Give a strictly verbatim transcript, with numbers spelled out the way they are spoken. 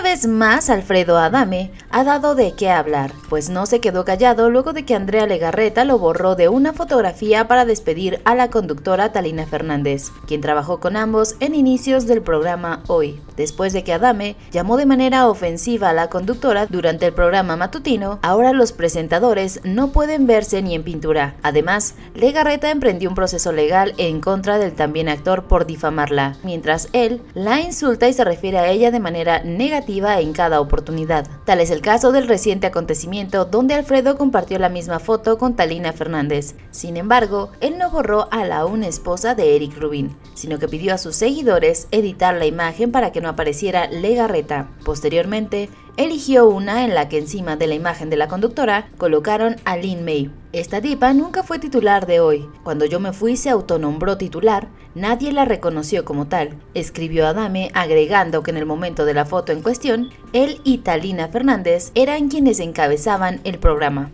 Una vez más, Alfredo Adame ha dado de qué hablar, pues no se quedó callado luego de que Andrea Legarreta lo borró de una fotografía para despedir a la conductora Talina Fernández, quien trabajó con ambos en inicios del programa Hoy, después de que Adame llamó de manera ofensiva a la conductora durante el programa matutino. Ahora los presentadores no pueden verse ni en pintura. Además, Legarreta emprendió un proceso legal en contra del también actor por difamarla, mientras él la insulta y se refiere a ella de manera negativa negativa en cada oportunidad. Tal es el caso del reciente acontecimiento donde Alfredo compartió la misma foto con Talina Fernández. Sin embargo, él no borró a la aún esposa de Eric Rubin, sino que pidió a sus seguidores editar la imagen para que no apareciera Legarreta. Posteriormente, eligió una en la que encima de la imagen de la conductora colocaron a Lin May. Esta diva nunca fue titular de Hoy. Cuando yo me fui se autonombró titular, nadie la reconoció como tal, escribió Adame, agregando que en el momento de la foto en cuestión, él y Talina Fernández eran quienes encabezaban el programa.